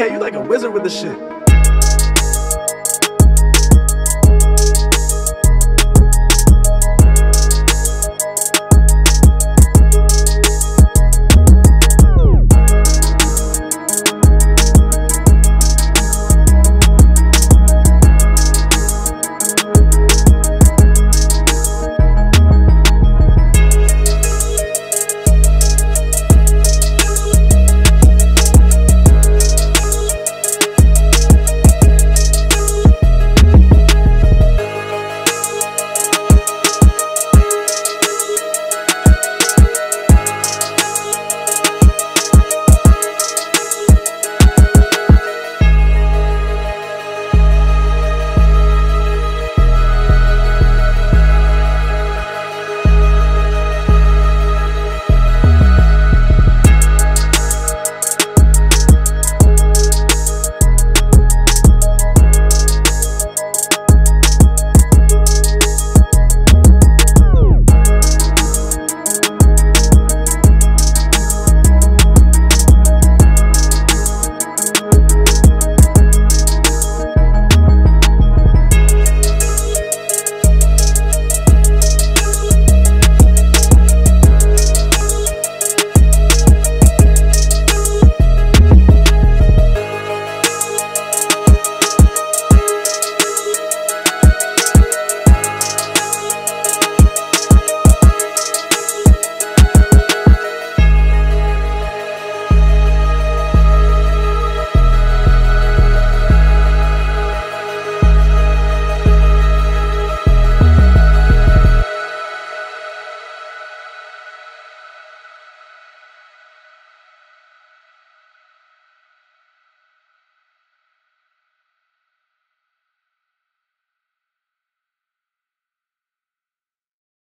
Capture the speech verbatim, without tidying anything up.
M K, you like a wizard with this shit.